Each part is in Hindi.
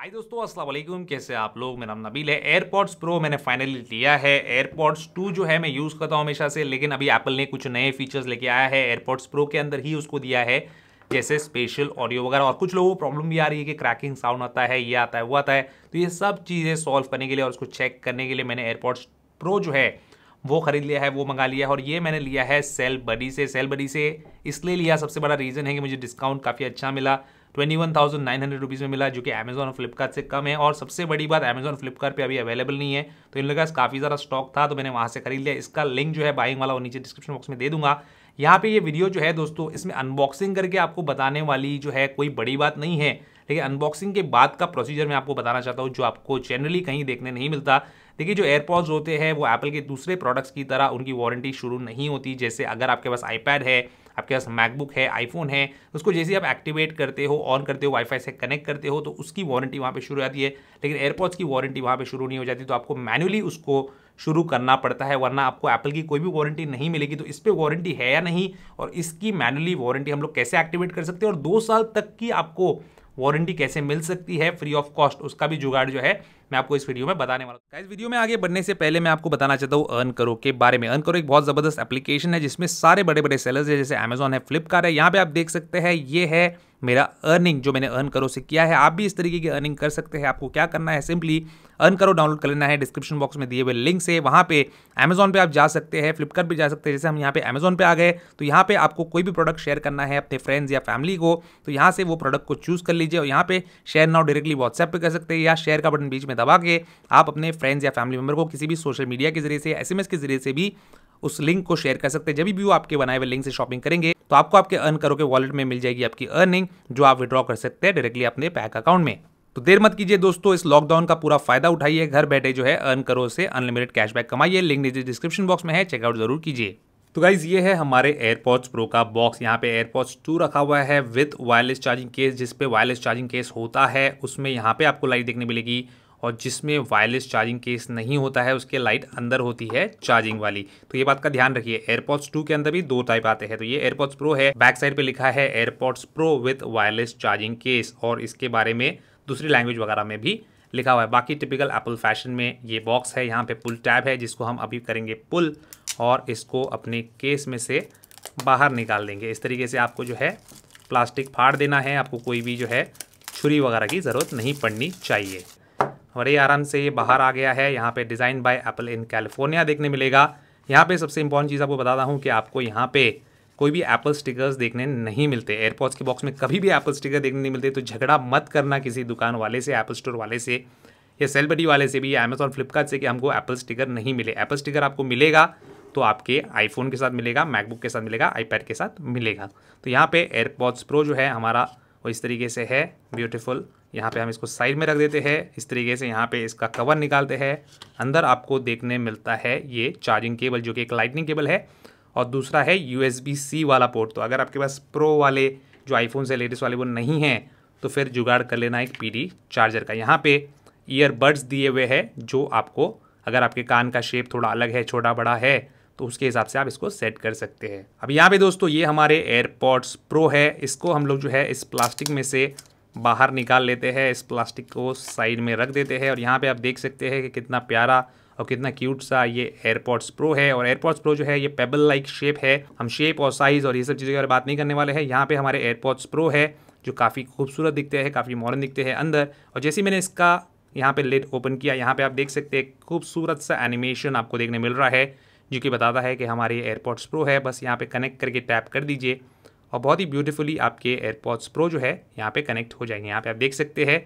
हाय दोस्तों, अस्सलाम वालेकुम। कैसे आप लोग? मेरा नाम नबील है। एयरपॉड्स प्रो मैंने फाइनली लिया है। एयरपॉड्स 2 जो है मैं यूज़ करता हूँ हमेशा से, लेकिन अभी एप्पल ने कुछ नए फीचर्स लेके आया है एयरपॉड्स प्रो के अंदर ही उसको दिया है, जैसे स्पेशल ऑडियो वगैरह। और कुछ लोगों को प्रॉब्लम भी आ रही है कि क्रैकिंग साउंड आता है, ये आता है, वो आता है। तो ये सब चीज़ें सॉल्व करने के लिए और उसको चेक करने के लिए मैंने एयरपॉड्स प्रो जो है वो ख़रीद लिया है, वो मंगा लिया है। और ये मैंने लिया है सेलबडी से। सेलबडी से इसलिए लिया, सबसे बड़ा रीज़न है कि मुझे डिस्काउंट काफ़ी अच्छा मिला, 21,900 रुपीज़ में मिला, जो कि अमेज़ॉन और फ्लिपकार्ट से कम है। और सबसे बड़ी बात, अमेज़ॉन फ्लिपकार्ट पे अभी अवेलेबल नहीं है, तो इन लोगों का काफ़ी ज़्यादा स्टॉक था, तो मैंने वहाँ से खरीद लिया। इसका लिंक जो है बाइंग वाला वो नीचे डिस्क्रिप्शन बॉक्स में दे दूंगा। यहाँ पे ये वीडियो जो है दोस्तों, इसमें अनबॉक्सिंग करके आपको बताने वाली जो है कोई बड़ी बात नहीं है, लेकिन अनबॉक्सिंग के बाद का प्रोसीजर मैं आपको बताना चाहता हूँ, जो आपको जनरली कहीं देखने नहीं मिलता। देखिए, जो एयरपॉड्स होते हैं वो एप्पल के दूसरे प्रोडक्ट्स की तरह उनकी वारंटी शुरू नहीं होती। जैसे अगर आपके पास आईपैड है, आपके पास मैकबुक है, आईफोन है, उसको जैसे आप एक्टिवेट करते हो, ऑन करते हो, वाईफाई से कनेक्ट करते हो, तो उसकी वारंटी वहाँ पे शुरू हो जाती है। लेकिन एयरपॉड्स की वारंटी वहाँ पे शुरू नहीं हो जाती, तो आपको मैन्युअली उसको शुरू करना पड़ता है, वरना आपको एप्पल की कोई भी वारंटी नहीं मिलेगी। तो इस पर वारंटी है या नहीं, और इसकी मैन्युअली वारंटी हम लोग कैसे एक्टिवेट कर सकते हैं, और 2 साल तक की आपको वारंटी कैसे मिल सकती है फ्री ऑफ कॉस्ट, उसका भी जुगाड़ जो है मैं आपको इस वीडियो में बताने वाला हूँ। गाइस, वीडियो में आगे बढ़ने से पहले मैं आपको बताना चाहता हूँ EarnKaro के बारे में। EarnKaro एक बहुत ज़बरदस्त एप्लीकेशन है जिसमें सारे बड़े बड़े सेलर्स है, जैसे अमेज़ॉन है, फ्लिपकार्ट है। यहाँ पे आप देख सकते हैं, ये है मेरा अर्निंग जो मैंने EarnKaro से किया है। आप भी इस तरीके की अर्निंग कर सकते हैं। आपको क्या करना है, सिंपली EarnKaro डाउनलोड कर लेना है डिस्क्रिप्शन बॉक्स में दिए हुए लिंक से। वहाँ पे अमेज़ॉन पे आप जा सकते हैं, फ्लिपकार्ट पे जा सकते हैं। जैसे हम यहाँ पे अमेज़ॉन पे आ गए, तो यहाँ पे आपको कोई भी प्रोडक्ट शेयर करना है अपने फ्रेंड्स या फैमिली को, तो यहाँ से वो प्रोडक्ट को चूज़ कर लीजिए। और यहाँ पे शेयर नाउ डायरेक्टली व्हाट्सएप पे कर सकते हैं, या शेयर का बटन बीच में दबा के आप अपने फ्रेंड्स या फैमिली मेम्बर को किसी भी सोशल मीडिया के जरिए से, SMS के जरिए से भी उस लिंक को शेयर कर सकते हैं। जब भी वो आपके बनाए हुए लिंक से शॉपिंग करेंगे, तो आपको आपके EarnKaro के वॉलेट में मिल जाएगी आपकी अर्निंग, जो आप विड्रॉ कर सकते हैं डायरेक्टली अपने बैंक अकाउंट में। तो देर मत कीजिए दोस्तों, इस लॉकडाउन का पूरा फायदा उठाइए, घर बैठे जो है EarnKaro से अनलिमिटेड कैशबैक कमाइए। लिंक नीचे डिस्क्रिप्शन बॉक्स में है, चेकआउट जरूर कीजिए। तो गाइज, ये है हमारे एयरपॉड्स प्रो का बॉक्स। यहाँ पे एयरपॉड्स 2 रखा हुआ है विथ वायरलेस चार्जिंग केस। जिस पे वायरलेस चार्जिंग केस होता है उसमें यहाँ पे आपको लाइट देखने मिलेगी, और जिसमें वायरलेस चार्जिंग केस नहीं होता है उसके लाइट अंदर होती है चार्जिंग वाली। तो ये बात का ध्यान रखिए, एयरपॉड्स 2 के अंदर भी 2 टाइप आते हैं। तो ये एयरपॉड्स प्रो है, बैक साइड पे लिखा है AirPods pro with wireless charging case, और इसके बारे में दूसरी लैंग्वेज वगैरह में भी लिखा हुआ है। बाकी टिपिकल एप्पल फैशन में ये बॉक्स है, यहाँ पे पुल टैब है जिसको हम अभी करेंगे पुल, और इसको अपने केस में से बाहर निकाल देंगे। इस तरीके से आपको जो है प्लास्टिक फाड़ देना है, आपको कोई भी जो है छुरी वगैरह की ज़रूरत नहीं पड़नी चाहिए। और ये आराम से ये बाहर आ गया है। यहाँ पे design by Apple in California देखने मिलेगा। यहाँ पे सबसे इंपॉर्टेंट चीज़ आपको बताता हूँ कि आपको यहाँ पे कोई भी एप्पल स्टिकर्स देखने नहीं मिलते। एयरपॉड्स के बॉक्स में कभी भी एप्पल स्टिकर देखने नहीं मिलते, तो झगड़ा मत करना किसी दुकान वाले से, एप्पल स्टोर वाले से, या सेलबडी वाले से भी, या अमेज़ॉन फ्लिपकार्ट से, कि हमको एप्पल स्टिकर नहीं मिले। एप्पल स्टिकर आपको मिलेगा तो आपके आईफोन के साथ मिलेगा, मैकबुक के साथ मिलेगा, आईपैड के साथ मिलेगा। तो यहाँ पे एयरपॉड्स प्रो जो है हमारा वो इस तरीके से है, ब्यूटीफुल। यहाँ पे हम इसको साइड में रख देते हैं, इस तरीके से यहाँ पे इसका कवर निकालते हैं। अंदर आपको देखने मिलता है ये चार्जिंग केबल, जो कि एक लाइटनिंग केबल है, और दूसरा है USB-C वाला पोर्ट। तो अगर आपके पास प्रो वाले जो आईफोन से लेटेस्ट वाले वो नहीं हैं, तो फिर जुगाड़ कर लेना एक PD चार्जर का। यहाँ पे ईयरबड्स दिए हुए हैं, जो आपको अगर आपके कान का शेप थोड़ा अलग है, छोटा बड़ा है, तो उसके हिसाब से आप इसको सेट कर सकते हैं। अब यहाँ पे दोस्तों ये हमारे एयरपॉड्स प्रो है, इसको हम लोग जो है इस प्लास्टिक में से बाहर निकाल लेते हैं, इस प्लास्टिक को साइड में रख देते हैं। और यहाँ पे आप देख सकते हैं कि कितना प्यारा और कितना क्यूट सा ये एयरपॉड्स प्रो है। और एयरपॉड्स प्रो जो है ये पेबल लाइक शेप है। हम शेप और साइज़ और ये सब चीज़ों की बात नहीं करने वाले हैं। यहाँ पर हमारे एयरपॉड्स प्रो है जो काफ़ी खूबसूरत दिखते हैं, काफ़ी मॉडर्न दिखते हैं अंदर। और जैसे मैंने इसका यहाँ पर लिड ओपन किया, यहाँ पर आप देख सकते हैं खूबसूरत सा एनिमेशन आपको देखने मिल रहा है, जो कि बताता है कि हमारे एयरपॉड्स प्रो है। बस यहाँ पे कनेक्ट करके टैप कर दीजिए, और बहुत ही ब्यूटीफुली आपके एयरपॉड्स प्रो जो है यहाँ पे कनेक्ट हो जाएंगे। यहाँ पे आप देख सकते हैं,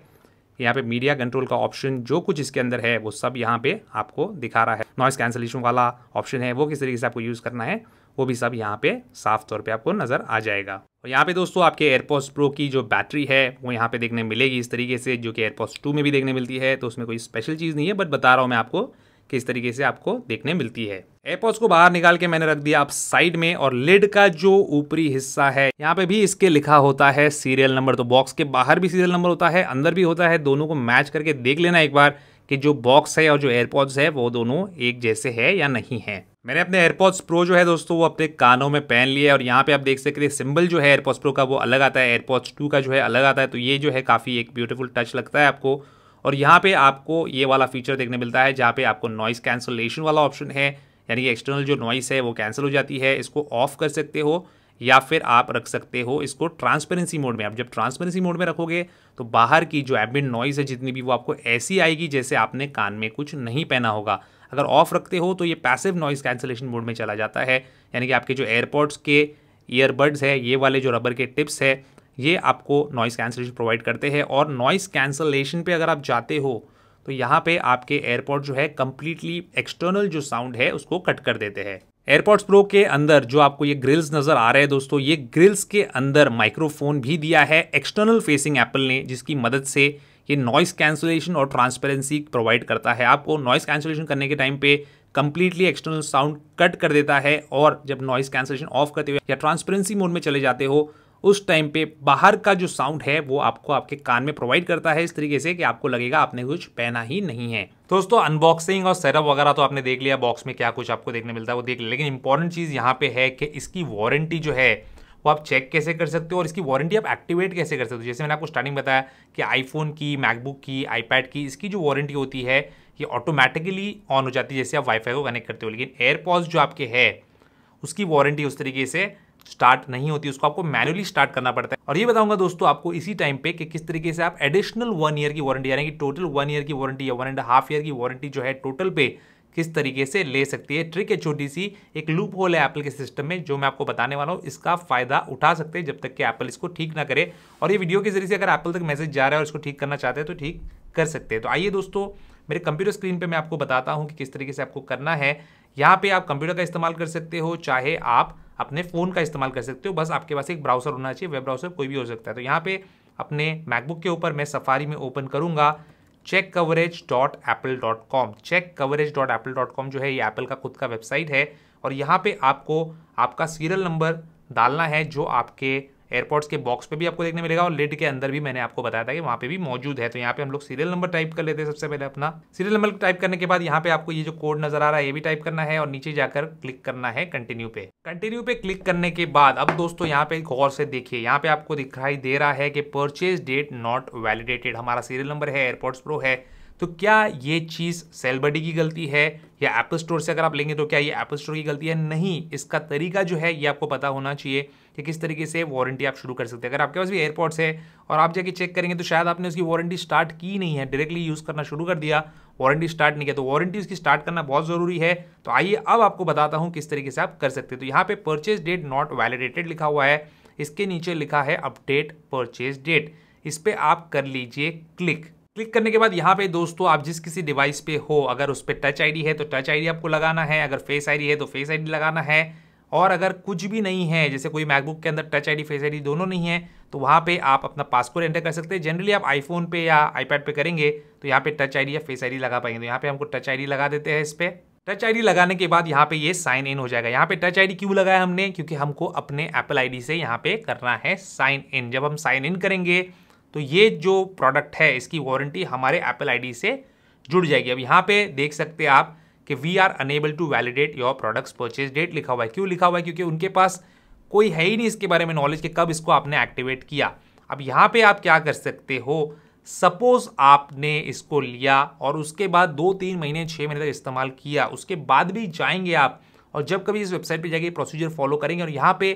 यहाँ पे मीडिया कंट्रोल का ऑप्शन, जो कुछ इसके अंदर है वो सब यहाँ पे आपको दिखा रहा है। नॉइस कैंसलेशन वाला ऑप्शन है, वो किस तरीके से आपको यूज़ करना है वो भी सब यहाँ पे साफ तौर पे आपको नज़र आ जाएगा। और यहाँ पे दोस्तों आपके एयरपॉड्स प्रो की जो बैटरी है वो यहाँ पे देखने मिलेगी इस तरीके से, जो कि एयरपॉड्स 2 में भी देखने मिलती है। तो उसमें कोई स्पेशल चीज़ नहीं है, बट बता रहा हूँ मैं आपको किस तरीके से आपको देखने मिलती है। एयरपॉड्स को बाहर निकाल के मैंने रख दिया आप साइड में, और लिड का जो ऊपरी हिस्सा है यहाँ पे भी इसके लिखा होता है सीरियल नंबर। तो बॉक्स के बाहर भी सीरियल नंबर होता है, अंदर भी होता है। दोनों को मैच करके देख लेना एक बार कि जो बॉक्स है और जो एयरपॉड्स है वो दोनों एक जैसे है या नहीं है। मैंने अपने एयरपॉड्स प्रो जो है दोस्तों वो अपने कानों में पहन लिए और यहाँ पे आप देख सकते हैं सिंबल जो है एयरपॉड्स प्रो का वो अलग आता है, एयरपॉड्स 2 का जो है अलग आता है। तो ये जो है काफ़ी एक ब्यूटीफुल टच लगता है आपको। और यहाँ पे आपको ये वाला फीचर देखने मिलता है जहाँ पे आपको नॉइस कैंसलेशन वाला ऑप्शन है, यानी कि एक्सटर्नल जो नॉइस है वो कैंसिल हो जाती है। इसको ऑफ कर सकते हो या फिर आप रख सकते हो इसको ट्रांसपेरेंसी मोड में। आप जब ट्रांसपेरेंसी मोड में रखोगे तो बाहर की जो एम्बिएंट नॉइज़ है जितनी भी वो आपको ऐसी आएगी जैसे आपने कान में कुछ नहीं पहना होगा। अगर ऑफ रखते हो तो ये पैसिव नॉइज़ कैंसलेशन मोड में चला जाता है, यानी कि आपके जो एयरपॉड्स के ईयरबड्स है ये वाले जो रबर के टिप्स है ये आपको नॉइज़ कैंसलेशन प्रोवाइड करते हैं। और नॉइज़ कैंसलेशन पे अगर आप जाते हो तो यहाँ पे आपके एयरपॉड जो है कम्प्लीटली एक्सटर्नल जो साउंड है उसको कट कर देते हैं। एयरपॉड्स प्रो के अंदर जो आपको ये ग्रिल्स नज़र आ रहे हैं दोस्तों, ये ग्रिल्स के अंदर माइक्रोफोन भी दिया है एक्सटर्नल फेसिंग एप्पल ने, जिसकी मदद से ये नॉइस कैंसलेशन और ट्रांसपेरेंसी प्रोवाइड करता है। आपको नॉइस कैंसलेशन करने के टाइम पे कंप्लीटली एक्सटर्नल साउंड कट कर देता है, और जब नॉइस कैंसलेशन ऑफ करते हो या ट्रांसपेरेंसी मोड में चले जाते हो उस टाइम पे बाहर का जो साउंड है वो आपको आपके कान में प्रोवाइड करता है, इस तरीके से कि आपको लगेगा आपने कुछ पहना ही नहीं है। दोस्तों अनबॉक्सिंग और सेटअप वगैरह तो आपने देख लिया, बॉक्स में क्या कुछ आपको देखने मिलता है वो देख लिया, लेकिन इंपॉर्टेंट चीज़ यहाँ पे है कि इसकी वारंटी जो है वो आप चेक कैसे कर सकते हो और इसकी वारंटी आप एक्टिवेट कैसे कर सकते हो। जैसे मैंने आपको स्टार्टिंग बताया कि आईफोन की, मैकबुक की, आईपैड की इसकी जो वारंटी होती है ये ऑटोमेटिकली ऑन हो जाती है जैसे आप वाईफाई को कनेक्ट करते हो, लेकिन एयरपॉड्स जो आपके है उसकी वारंटी उस तरीके से स्टार्ट नहीं होती, उसको आपको मैनुअली स्टार्ट करना पड़ता है। और ये बताऊंगा दोस्तों आपको इसी टाइम पे कि किस तरीके से आप एडिशनल 1 ईयर की वारंटी, यानी कि टोटल 1 ईयर की वारंटी या 1.5 ईयर की वारंटी जो है टोटल पे किस तरीके से ले सकती है। ट्रिक है छोटी सी, एक लूप होल है एप्पल के सिस्टम में जो मैं आपको बताने वाला हूँ, इसका फायदा उठा सकते हैं जब तक कि एप्पल इसको ठीक ना करे। और ये वीडियो के जरिए से अगर एप्पल तक मैसेज जा रहा है और इसको ठीक करना चाहते हैं तो ठीक कर सकते हैं। तो आइए दोस्तों मेरे कंप्यूटर स्क्रीन पर मैं आपको बताता हूँ कि किस तरीके से आपको करना है। यहाँ पर आप कंप्यूटर का इस्तेमाल कर सकते हो, चाहे आप अपने फ़ोन का इस्तेमाल कर सकते हो, बस आपके पास एक ब्राउज़र होना चाहिए, वेब ब्राउज़र कोई भी हो सकता है। तो यहाँ पे अपने मैकबुक के ऊपर मैं सफारी में ओपन करूँगा checkcoverage.apple.com। checkcoverage.apple.com जो है ये एप्पल का खुद का वेबसाइट है, और यहाँ पे आपको आपका सीरियल नंबर डालना है जो आपके एयरपॉड्स के बॉक्स पे भी आपको देखने मिलेगा और लिड के अंदर भी मैंने आपको बताया था कि वहाँ पे भी मौजूद है। तो यहाँ पे हम लोग सीरियल नंबर टाइप कर लेते हैं। सबसे पहले अपना सीरियल नंबर टाइप करने के बाद यहाँ पे आपको ये जो कोड नजर आ रहा है ये भी टाइप करना है और नीचे जाकर क्लिक करना है कंटिन्यू पे। कंटिन्यू पे क्लिक करने के बाद अब दोस्तों यहाँ पे गौर से देखिए, यहाँ पे आपको दिखाई दे रहा है कि परचेज डेट नॉट वैलिडेटेड, हमारा सीरियल नंबर है, एयरपॉड्स प्रो है। तो क्या ये चीज़ सेलबडी की गलती है या एप्पल स्टोर से अगर आप लेंगे तो क्या ये एप्पल स्टोर की गलती है? नहीं, इसका तरीका जो है ये आपको पता होना चाहिए कि किस तरीके से वारंटी आप शुरू कर सकते हैं। अगर आपके पास भी एयरपॉड्स है और आप जाके चेक करेंगे तो शायद आपने उसकी वारंटी स्टार्ट की नहीं है, डायरेक्टली यूज़ करना शुरू कर दिया, वारंटी स्टार्ट नहीं किया, तो वारंटी उसकी स्टार्ट करना बहुत ज़रूरी है। तो आइए अब आपको बताता हूँ किस तरीके से आप कर सकते हैं। तो यहाँ पे परचेज डेट नॉट वैलिडेटेड लिखा हुआ है, इसके नीचे लिखा है अपडेट परचेज डेट, इस पर आप कर लीजिए क्लिक। क्लिक करने के बाद यहाँ पे दोस्तों आप जिस किसी डिवाइस पे हो, अगर उस पर टच आईडी है तो टच आईडी आपको लगाना है, अगर फेस आईडी है तो फेस आईडी लगाना है, और अगर कुछ भी नहीं है जैसे कोई मैकबुक के अंदर टच आईडी फेस आईडी दोनों नहीं है तो वहाँ पे आप अपना पासवर्ड एंटर कर सकते हैं। जनरली आप आईफोन पे या आईपैड पे करेंगे तो यहाँ पे टच आईडी या फेस आईडी लगा पाएंगे। तो यहाँ पे हमको टच आईडी लगा देते हैं। इस पर टच आईडी लगाने के बाद यहाँ पे ये साइन इन हो जाएगा। यहाँ पे टच आईडी क्यों लगाया हमने? क्योंकि हमको अपने एप्पल आईडी से यहाँ पे करना है साइन इन। जब हम साइन इन करेंगे तो ये जो प्रोडक्ट है इसकी वारंटी हमारे एप्पल आईडी से जुड़ जाएगी। अब यहाँ पे देख सकते हैं आप कि we are unable to validate your products purchase date लिखा हुआ है। क्यों लिखा हुआ है? क्योंकि उनके पास कोई है ही नहीं इसके बारे में नॉलेज कि कब इसको आपने एक्टिवेट किया। अब यहाँ पे आप क्या कर सकते हो, सपोज आपने इसको लिया और उसके बाद 2-3 महीने 6 महीने तक इस्तेमाल किया, उसके बाद भी जाएंगे आप और जब कभी इस वेबसाइट पर जाके प्रोसीजर फॉलो करेंगे और यहाँ पर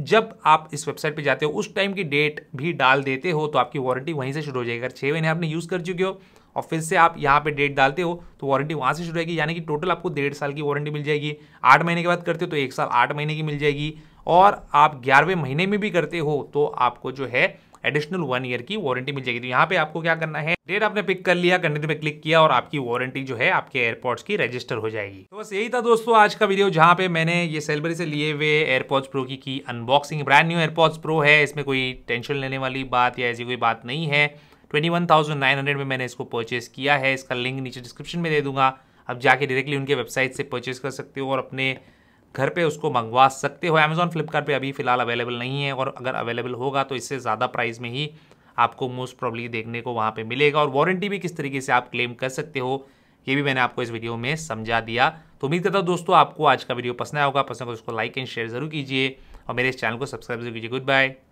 जब आप इस वेबसाइट पे जाते हो उस टाइम की डेट भी डाल देते हो तो आपकी वारंटी वहीं से शुरू हो जाएगी। अगर 6 महीने आपने यूज़ कर चुके हो और फिर से आप यहाँ पे डेट डालते हो तो वारंटी वहाँ से शुरू होगी, यानी कि टोटल आपको 1.5 साल की वारंटी मिल जाएगी। 8 महीने के बाद करते हो तो 1 साल 8 महीने की मिल जाएगी, और आप 11वें महीने में भी करते हो तो आपको जो है एडिशनल 1 ईयर की वारंटी मिल जाएगी। तो यहाँ पे आपको क्या करना है, डेट आपने पिक कर लिया, कंटिन्यू पे क्लिक किया और आपकी वारंटी जो है आपके एयरपॉड्स की रजिस्टर हो जाएगी। तो बस यही था दोस्तों आज का वीडियो, जहाँ पे मैंने ये सेलबडी से लिए हुए एयरपॉड्स प्रो की unboxing. Brand new AirPods pro है, इसमें कोई टेंशन लेने वाली बात या ऐसी कोई बात नहीं है। 21,900 में मैंने इसको परचेस किया है, इसका लिंक नीचे डिस्क्रिप्शन में दे दूंगा, आप जाके डायरेक्टली उनके वेबसाइट से परचेस कर सकते हो और अपने घर पे उसको मंगवा सकते हो। Amazon फ्लिपकार्ट पे अभी फ़िलहाल अवेलेबल नहीं है, और अगर अवेलेबल होगा तो इससे ज़्यादा प्राइस में ही आपको मोस्ट प्रॉब्ली देखने को वहाँ पे मिलेगा। और वारंटी भी किस तरीके से आप क्लेम कर सकते हो ये भी मैंने आपको इस वीडियो में समझा दिया। तो उम्मीद करता हूँ दोस्तों आपको आज का वीडियो पसंद आया होगा। पसंद हो तो इसको लाइक एंड शेयर जरूर कीजिए और मेरे इस चैनल को सब्सक्राइब जरूर कीजिए। Good bye.